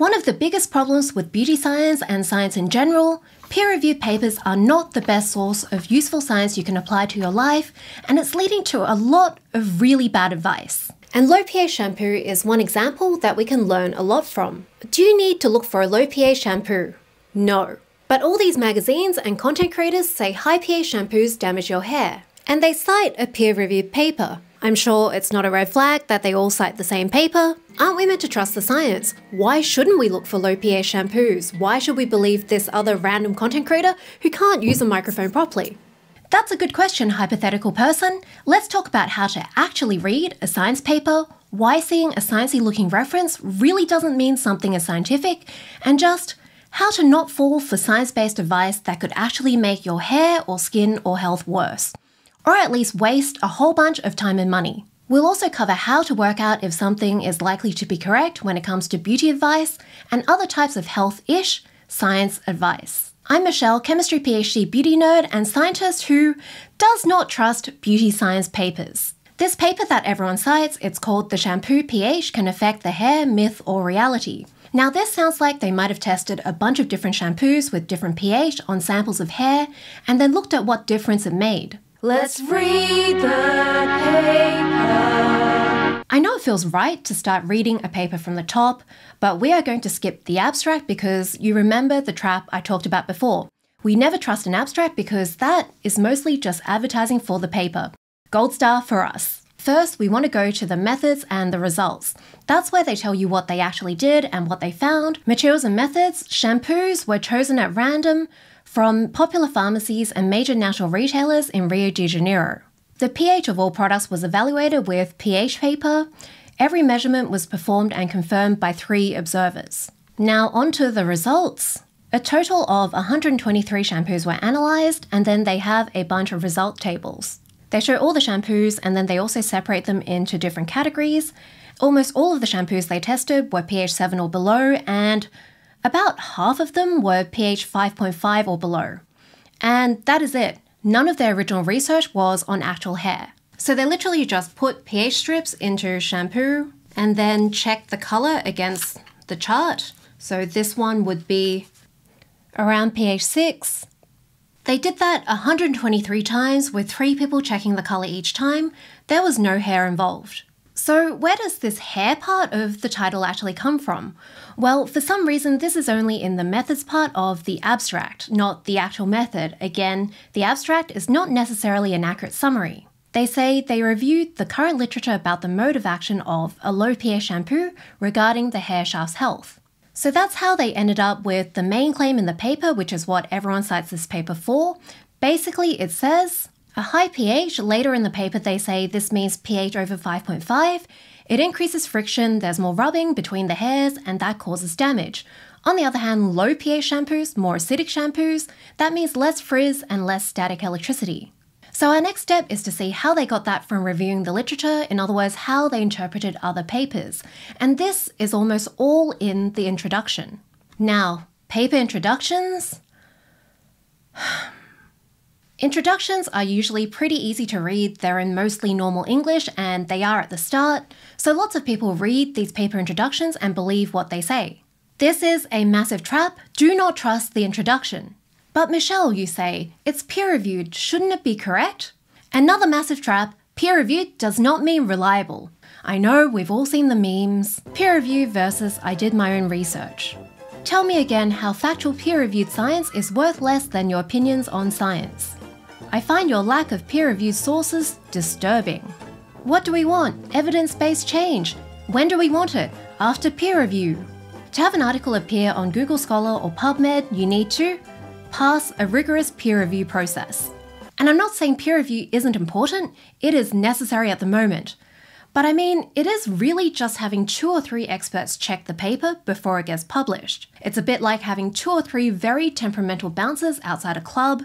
One of the biggest problems with beauty science and science in general, peer-reviewed papers are not the best source of useful science you can apply to your life, and it's leading to a lot of really bad advice. And low pH shampoo is one example that we can learn a lot from. Do you need to look for a low pH shampoo? No. But all these magazines and content creators say high pH shampoos damage your hair, and they cite a peer-reviewed paper. I'm sure it's not a red flag that they all cite the same paper. Aren't we meant to trust the science? Why shouldn't we look for low pH shampoos? Why should we believe this other random content creator who can't use a microphone properly? That's a good question, hypothetical person. Let's talk about how to actually read a science paper, why seeing a sciencey looking reference really doesn't mean something is scientific, and just how to not fall for science-based advice that could actually make your hair or skin or health worse, or at least waste a whole bunch of time and money. We'll also cover how to work out if something is likely to be correct when it comes to beauty advice and other types of health-ish science advice. I'm Michelle, chemistry PhD beauty nerd and scientist who does not trust beauty science papers. This paper that everyone cites, it's called The Shampoo pH Can Affect the Hair, Myth or Reality. Now this sounds like they might have tested a bunch of different shampoos with different pH on samples of hair and then looked at what difference it made. Let's read the paper. I know it feels right to start reading a paper from the top, but we are going to skip the abstract because you remember the trap I talked about before. We never trust an abstract because that is mostly just advertising for the paper. Gold star for us. First, we want to go to the methods and the results. That's where they tell you what they actually did and what they found. Materials and methods, shampoos were chosen at random from popular pharmacies and major natural retailers in Rio de Janeiro. The pH of all products was evaluated with pH paper. Every measurement was performed and confirmed by 3 observers. Now onto the results. A total of 123 shampoos were analysed, and then they have a bunch of result tables. They show all the shampoos, and then they also separate them into different categories. Almost all of the shampoos they tested were pH 7 or below, and about half of them were pH 5.5 or below. And that is it. None of their original research was on actual hair. So they literally just put pH strips into shampoo and then checked the color against the chart. So this one would be around pH 6. They did that 123 times with 3 people checking the color each time. There was no hair involved. So where does this hair part of the title actually come from? Well, for some reason, this is only in the methods part of the abstract, not the actual method. Again, the abstract is not necessarily an accurate summary. They say they reviewed the current literature about the mode of action of a low pH shampoo regarding the hair shaft's health. So that's how they ended up with the main claim in the paper, which is what everyone cites this paper for. Basically, it says, a high pH, later in the paper they say this means pH over 5.5, it increases friction, there's more rubbing between the hairs, and that causes damage. On the other hand, low pH shampoos, more acidic shampoos, that means less frizz and less static electricity. So our next step is to see how they got that from reviewing the literature, in other words, how they interpreted other papers. And this is almost all in the introduction. Now, paper introductions? Introductions are usually pretty easy to read, they're in mostly normal English and they are at the start, so lots of people read these paper introductions and believe what they say. This is a massive trap, do not trust the introduction. But Michelle, you say, it's peer-reviewed, shouldn't it be correct? Another massive trap, peer-reviewed does not mean reliable. I know, we've all seen the memes, peer review versus I did my own research. Tell me again how factual peer-reviewed science is worth less than your opinions on science. I find your lack of peer-reviewed sources disturbing. What do we want? Evidence-based change. When do we want it? After peer review. To have an article appear on Google Scholar or PubMed, you need to pass a rigorous peer review process. And I'm not saying peer review isn't important, it is necessary at the moment. But I mean, it is really just having 2 or 3 experts check the paper before it gets published. It's a bit like having 2 or 3 very temperamental bouncers outside a club.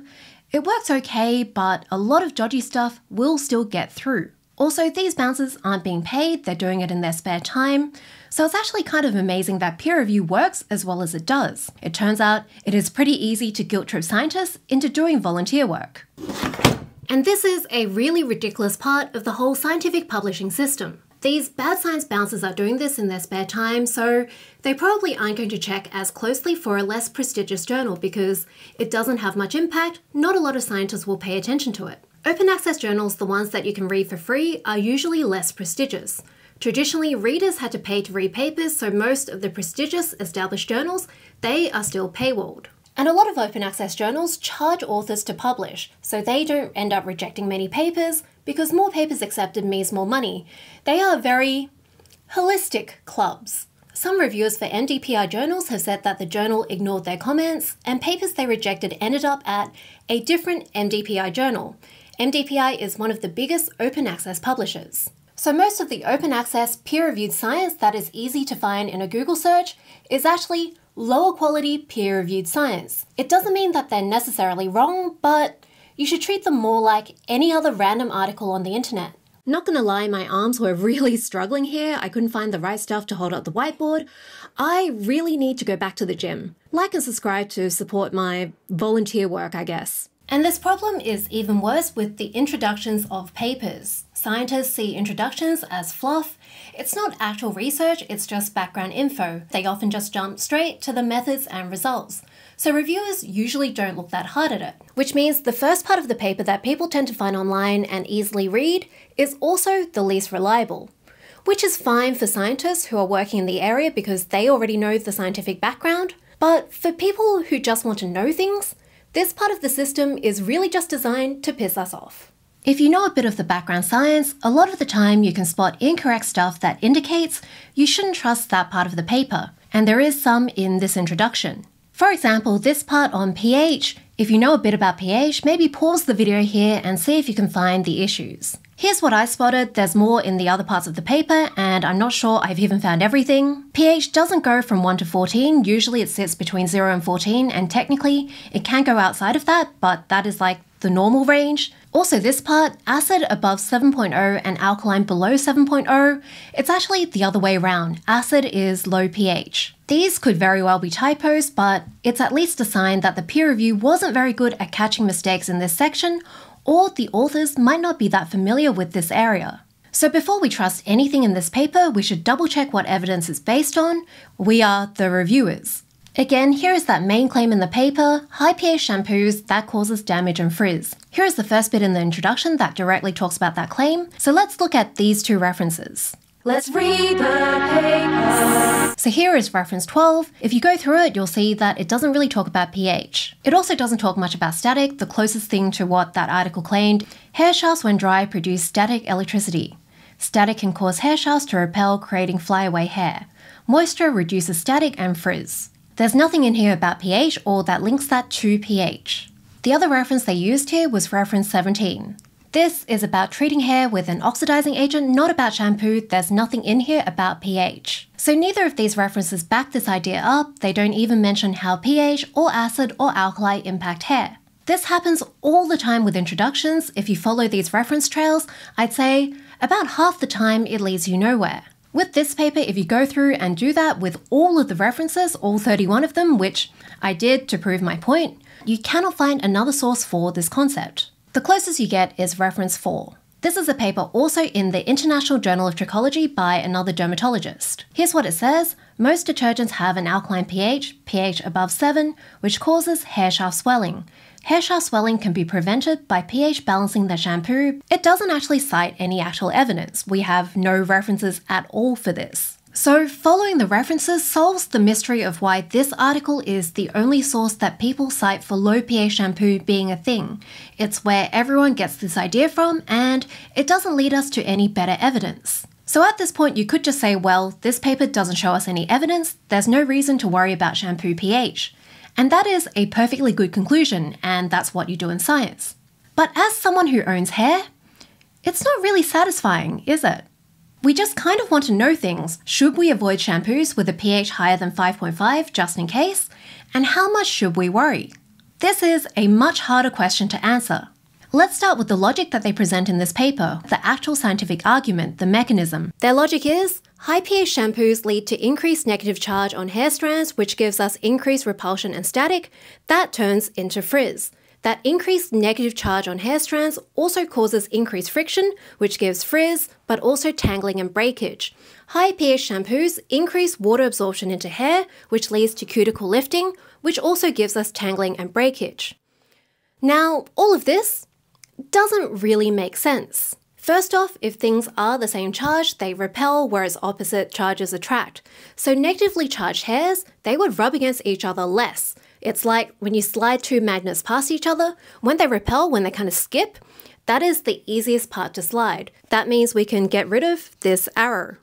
It works okay, but a lot of dodgy stuff will still get through. Also, these bouncers aren't being paid, they're doing it in their spare time, so it's actually kind of amazing that peer review works as well as it does. It turns out it is pretty easy to guilt trip scientists into doing volunteer work. And this is a really ridiculous part of the whole scientific publishing system. These bad science bouncers are doing this in their spare time, so they probably aren't going to check as closely for a less prestigious journal because it doesn't have much impact, not a lot of scientists will pay attention to it. Open access journals, the ones that you can read for free, are usually less prestigious. Traditionally, readers had to pay to read papers, so most of the prestigious established journals, they are still paywalled. And a lot of open access journals charge authors to publish, so they don't end up rejecting many papers because more papers accepted means more money. They are very holistic clubs. Some reviewers for MDPI journals have said that the journal ignored their comments and papers they rejected ended up at a different MDPI journal. MDPI is one of the biggest open access publishers. So most of the open access peer-reviewed science that is easy to find in a Google search is actually lower quality peer-reviewed science. It doesn't mean that they're necessarily wrong, but you should treat them more like any other random article on the internet. Not gonna lie, my arms were really struggling here. I couldn't find the right stuff to hold up the whiteboard. I really need to go back to the gym. Like and subscribe to support my volunteer work, I guess. And this problem is even worse with the introductions of papers. Scientists see introductions as fluff. It's not actual research, it's just background info. They often just jump straight to the methods and results. So reviewers usually don't look that hard at it. Which means the first part of the paper that people tend to find online and easily read is also the least reliable. Which is fine for scientists who are working in the area because they already know the scientific background. But for people who just want to know things, this part of the system is really just designed to piss us off. If you know a bit of the background science, a lot of the time you can spot incorrect stuff that indicates you shouldn't trust that part of the paper, and there is some in this introduction. For example, this part on pH, if you know a bit about pH, maybe pause the video here and see if you can find the issues. Here's what I spotted, there's more in the other parts of the paper, and I'm not sure I've even found everything. pH doesn't go from 1 to 14, usually it sits between 0 and 14, and technically it can go outside of that, but that is like the normal range. Also this part, acid above 7.0 and alkaline below 7.0, it's actually the other way around, acid is low pH. These could very well be typos, but it's at least a sign that the peer review wasn't very good at catching mistakes in this section, or the authors might not be that familiar with this area. So before we trust anything in this paper, we should double check what evidence it's based on. We are the reviewers. Again, here is that main claim in the paper, high pH shampoos, that causes damage and frizz. Here is the first bit in the introduction that directly talks about that claim. So let's look at these two references. Let's read the paper. So here is reference 12. If you go through it, you'll see that it doesn't really talk about pH. It also doesn't talk much about static, the closest thing to what that article claimed. Hair shafts when dry produce static electricity. Static can cause hair shafts to repel, creating flyaway hair. Moisture reduces static and frizz. There's nothing in here about pH or that links that to pH. The other reference they used here was reference 17. This is about treating hair with an oxidizing agent, not about shampoo. There's nothing in here about pH. So neither of these references back this idea up. They don't even mention how pH or acid or alkali impact hair. This happens all the time with introductions. If you follow these reference trails, I'd say about half the time it leads you nowhere. With this paper, if you go through and do that with all of the references, all 31 of them, which I did to prove my point, you cannot find another source for this concept. The closest you get is reference 4. This is a paper also in the International Journal of Trichology by another dermatologist. Here's what it says. Most detergents have an alkaline pH, pH above 7, which causes hair shaft swelling. Hair shaft swelling can be prevented by pH balancing the shampoo. It doesn't actually cite any actual evidence. We have no references at all for this. So following the references solves the mystery of why this article is the only source that people cite for low pH shampoo being a thing. It's where everyone gets this idea from, and it doesn't lead us to any better evidence. So at this point you could just say, well, this paper doesn't show us any evidence, there's no reason to worry about shampoo pH. And that is a perfectly good conclusion, and that's what you do in science. But as someone who owns hair, it's not really satisfying, is it? We just kind of want to know things. Should we avoid shampoos with a pH higher than 5.5 just in case? And how much should we worry? This is a much harder question to answer. Let's start with the logic that they present in this paper, the actual scientific argument, the mechanism. Their logic is, high pH shampoos lead to increased negative charge on hair strands, which gives us increased repulsion and static. That turns into frizz. That increased negative charge on hair strands also causes increased friction, which gives frizz, but also tangling and breakage. High pH shampoos increase water absorption into hair, which leads to cuticle lifting, which also gives us tangling and breakage. Now, all of this doesn't really make sense. First off, if things are the same charge, they repel, whereas opposite charges attract. So negatively charged hairs, they would rub against each other less. It's like when you slide two magnets past each other, when they repel, when they kind of skip, that is the easiest part to slide. That means we can get rid of this arrow.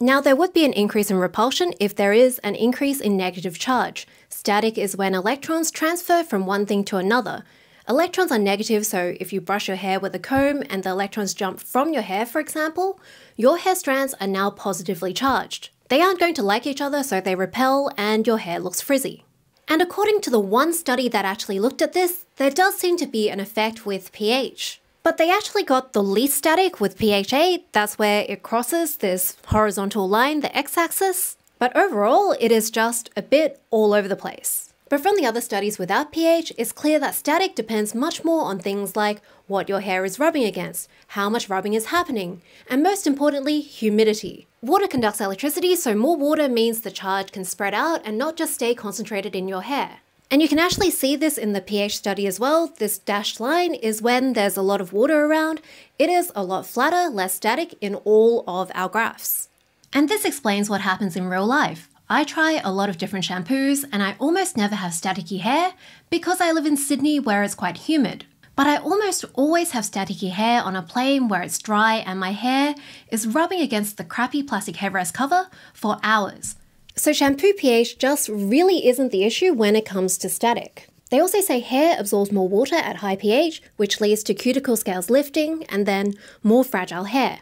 Now, there would be an increase in repulsion if there is an increase in negative charge. Static is when electrons transfer from one thing to another. Electrons are negative, so if you brush your hair with a comb and the electrons jump from your hair, for example, your hair strands are now positively charged. They aren't going to like each other, so they repel and your hair looks frizzy. And according to the one study that actually looked at this, there does seem to be an effect with pH. But they actually got the least static with pH 8, that's where it crosses this horizontal line, the x-axis, but overall it is just a bit all over the place. But from the other studies without pH, it's clear that static depends much more on things like what your hair is rubbing against, how much rubbing is happening, and most importantly, humidity. Water conducts electricity, so more water means the charge can spread out and not just stay concentrated in your hair. And you can actually see this in the pH study as well. This dashed line is when there's a lot of water around. It is a lot flatter, less static in all of our graphs. And this explains what happens in real life. I try a lot of different shampoos and I almost never have staticky hair because I live in Sydney where it's quite humid. But I almost always have staticky hair on a plane where it's dry and my hair is rubbing against the crappy plastic headrest cover for hours. So shampoo pH just really isn't the issue when it comes to static. They also say hair absorbs more water at high pH, which leads to cuticle scales lifting and then more fragile hair.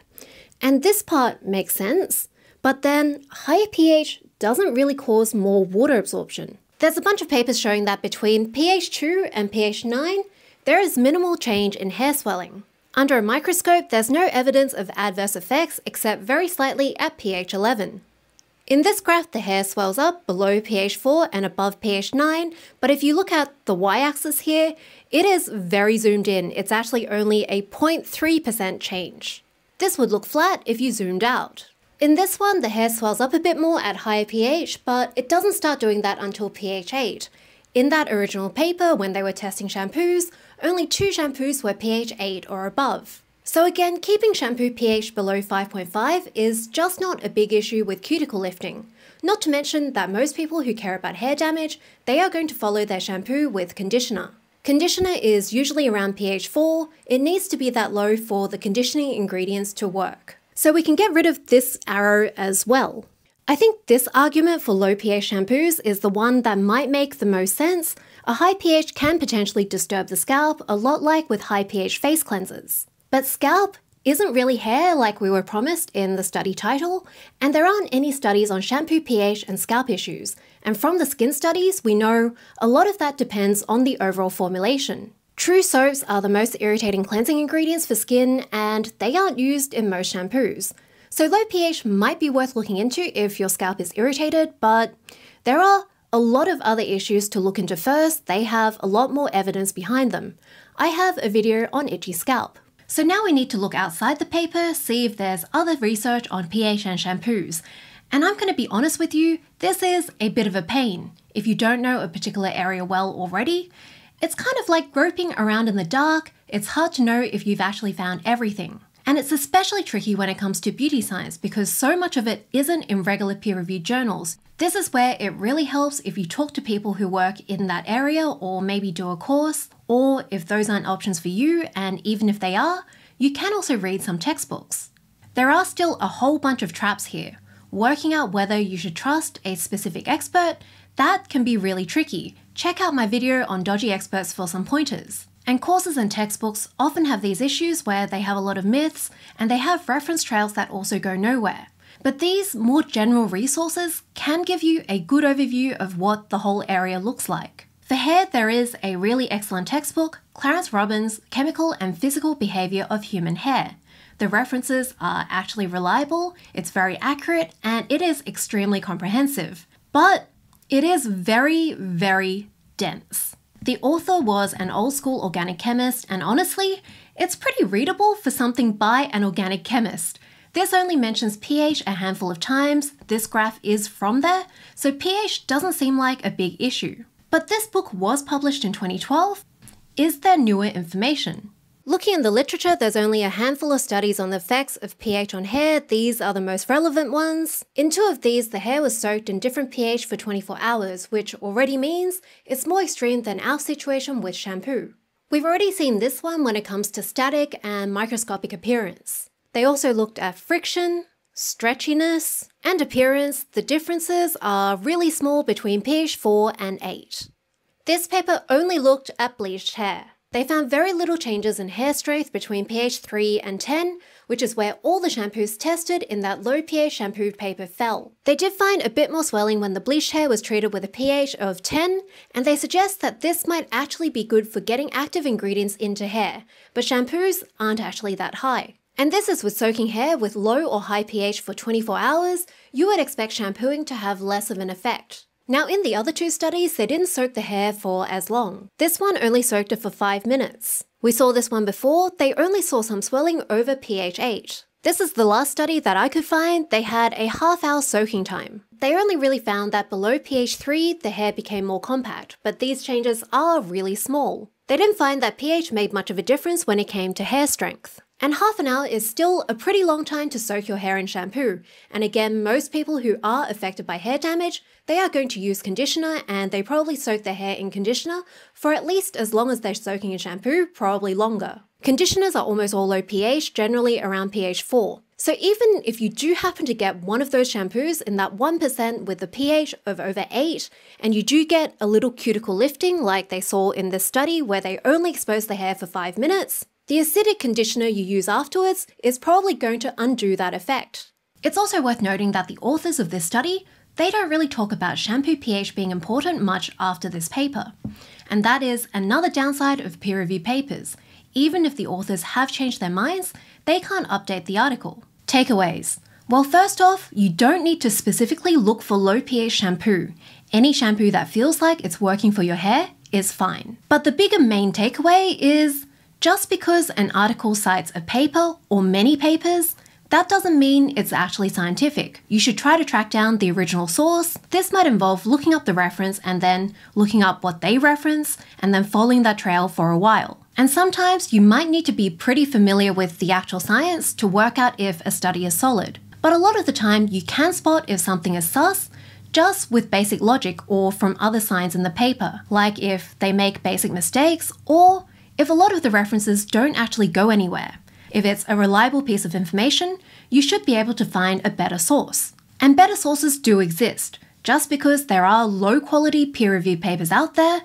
And this part makes sense, but then higher pH doesn't really cause more water absorption. There's a bunch of papers showing that between pH 2 and pH 9, there is minimal change in hair swelling. Under a microscope, there's no evidence of adverse effects except very slightly at pH 11. In this graph, the hair swells up below pH 4 and above pH 9, but if you look at the y-axis here, it is very zoomed in. It's actually only a 0.3% change. This would look flat if you zoomed out. In this one, the hair swells up a bit more at higher pH, but it doesn't start doing that until pH 8. In that original paper, when they were testing shampoos, only 2 shampoos were pH 8 or above. So again, keeping shampoo pH below 5.5 is just not a big issue with cuticle lifting. Not to mention that most people who care about hair damage, they are going to follow their shampoo with conditioner. Conditioner is usually around pH 4. It needs to be that low for the conditioning ingredients to work. So we can get rid of this arrow as well. I think this argument for low pH shampoos is the one that might make the most sense. A high pH can potentially disturb the scalp, a lot like with high pH face cleansers. But scalp isn't really hair like we were promised in the study title, and there aren't any studies on shampoo pH and scalp issues. And from the skin studies, we know a lot of that depends on the overall formulation. True soaps are the most irritating cleansing ingredients for skin and they aren't used in most shampoos. So low pH might be worth looking into if your scalp is irritated, but there are a lot of other issues to look into first. They have a lot more evidence behind them. I have a video on itchy scalp. So now we need to look outside the paper, see if there's other research on pH and shampoos. And I'm going to be honest with you, this is a bit of a pain. If you don't know a particular area well already, it's kind of like groping around in the dark. It's hard to know if you've actually found everything. And it's especially tricky when it comes to beauty science because so much of it isn't in regular peer-reviewed journals. This is where it really helps if you talk to people who work in that area or maybe do a course, or if those aren't options for you, and even if they are, you can also read some textbooks. There are still a whole bunch of traps here. Working out whether you should trust a specific expert, that can be really tricky. Check out my video on dodgy experts for some pointers. And courses and textbooks often have these issues where they have a lot of myths and they have reference trails that also go nowhere. But these more general resources can give you a good overview of what the whole area looks like. For hair, there is a really excellent textbook, Clarence Robbins' Chemical and Physical Behavior of Human Hair. The references are actually reliable, it's very accurate, and it is extremely comprehensive. But it is very, very dense. The author was an old-school organic chemist, and honestly, it's pretty readable for something by an organic chemist. This only mentions pH a handful of times, this graph is from there, so pH doesn't seem like a big issue. But this book was published in 2012. Is there newer information? Looking in the literature, there's only a handful of studies on the effects of pH on hair. These are the most relevant ones. In two of these, the hair was soaked in different pH for 24 hours, which already means it's more extreme than our situation with shampoo. We've already seen this one when it comes to static and microscopic appearance. They also looked at friction, stretchiness, and appearance. The differences are really small between pH 4 and 8. This paper only looked at bleached hair. They found very little changes in hair strength between pH 3 and 10, which is where all the shampoos tested in that low pH shampoo paper fell. They did find a bit more swelling when the bleached hair was treated with a pH of 10, and they suggest that this might actually be good for getting active ingredients into hair, but shampoos aren't actually that high. And this is with soaking hair with low or high pH for 24 hours, you would expect shampooing to have less of an effect. Now in the other two studies, they didn't soak the hair for as long. This one only soaked it for 5 minutes. We saw this one before, they only saw some swelling over pH 8. This is the last study that I could find, they had a half-hour soaking time. They only really found that below pH 3, the hair became more compact, but these changes are really small. They didn't find that pH made much of a difference when it came to hair strength. And half an hour is still a pretty long time to soak your hair in shampoo. And again, most people who are affected by hair damage, they are going to use conditioner and they probably soak their hair in conditioner for at least as long as they're soaking in shampoo, probably longer. Conditioners are almost all low pH, generally around pH 4. So even if you do happen to get one of those shampoos in that 1% with a pH of over 8, and you do get a little cuticle lifting like they saw in this study where they only exposed the hair for 5 minutes, the acidic conditioner you use afterwards is probably going to undo that effect. It's also worth noting that the authors of this study, they don't really talk about shampoo pH being important much after this paper. And that is another downside of peer-reviewed papers. Even if the authors have changed their minds, they can't update the article. Takeaways. Well, first off, you don't need to specifically look for low pH shampoo. Any shampoo that feels like it's working for your hair is fine. But the bigger main takeaway is, just because an article cites a paper or many papers, that doesn't mean it's actually scientific. You should try to track down the original source. This might involve looking up the reference and then looking up what they reference and then following that trail for a while. And sometimes you might need to be pretty familiar with the actual science to work out if a study is solid. But a lot of the time you can spot if something is sus just with basic logic or from other signs in the paper, like if they make basic mistakes or if a lot of the references don't actually go anywhere. If it's a reliable piece of information, you should be able to find a better source. And better sources do exist. Just because there are low-quality peer-reviewed papers out there,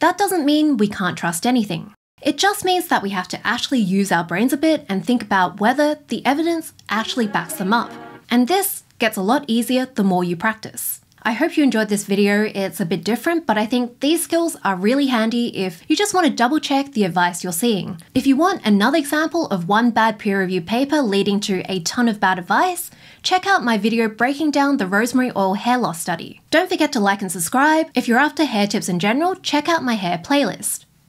that doesn't mean we can't trust anything. It just means that we have to actually use our brains a bit and think about whether the evidence actually backs them up. And this gets a lot easier the more you practice. I hope you enjoyed this video. It's a bit different, but I think these skills are really handy if you just want to double check the advice you're seeing. If you want another example of one bad peer-reviewed paper leading to a ton of bad advice, check out my video breaking down the rosemary oil hair loss study. Don't forget to like and subscribe. If you're after hair tips in general, check out my hair playlist.